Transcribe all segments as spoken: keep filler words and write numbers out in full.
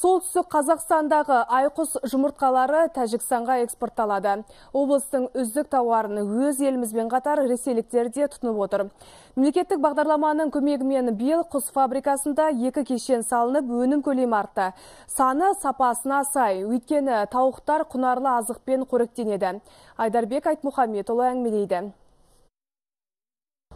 Солтүстік Қазақстандағы айқұс жұмыртқалары Тәжікстанға экспортталады. Облыстың үздік тауарын өз елімізбен қатар ресейліктерде тұтынып отыр. Мемлекеттік бағдарламаның көмегімен биыл құс фабрикасында екі кешен салынып, өнім көлемі артты. Саны сапасына сай, өйткені тауықтар құнарлы азықпен қоректенеді. Айдарбек Айтмұхамедұлы әңгімелейді.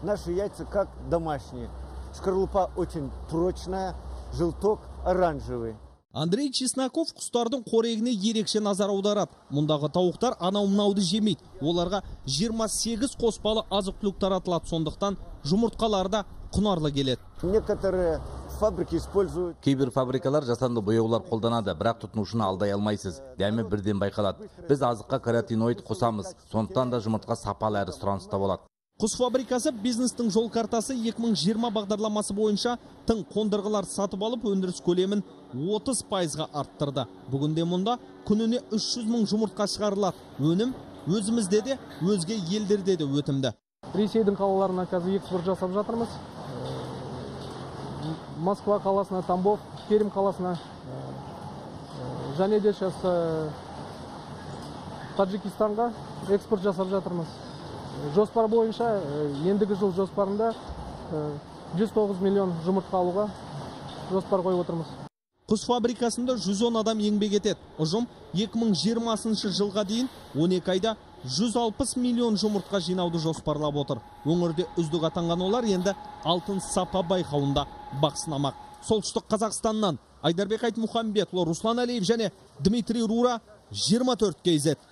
Наши яйца как домашние. Шкарлупа очень прочная, желток оранжевый. Андрей Чеснаков құстардың қорегіне ерекше назар аударады. Мұндағы тауықтар анау-мынауды жемейді. Оларға жиырма сегіз қоспалы азық-түлік таратылады, сондықтан жұмыртқалар да құнарлы келеді. Некоторые фабрики используют. Кейбір фабрикалар жасанды бояулар қолданады, бірақ тұтынушыны алдай алмайсыз. Дәмі бірден байқалады. Біз азыққа каротиноид қосамыз, сондықтан да жұмыртқа сапалы әрі сұраныста болады. Құс фабрикасы бизнестің жол картасы екі мың жиырма бағдарламасы бойынша тың қондырғылар сатып алып, өндіріс көлемін отыз пайызға арттырды. Бүгінде мұнда күніне үш жүз мың жұмыртқа шығарылады. Өнім өзімізде де, өзге елдерде де өтімді. Ресейдің қалаларына қазір экспорт жасап жатырмыз. Москва қаласына, Тамбов, Перім қаласына. Және де қазір Таджикистанға экспорт жасап жатырмыз. Жоспар бойынша ендігі жыл жоспарында жүз тоғыз миллион жұмыртқа алуға жоспар қойып отырмыз. Құс фабрикасында жүз он адам еңбек етеді. Ұжым екі мың жиырмасыншы жылға дейін он екі айда жүз алпыс миллион жұмыртқа жинауды жоспарлап отыр. Өңірде үздік атанған олар енді алтын сапа байқауында бақ сынамақ. Солтүстік Қазақстаннан Айдарбек Айтмұхамбетұлы, Руслан Әлиев және Дмитрий Рура, жиырма төрт кей зет.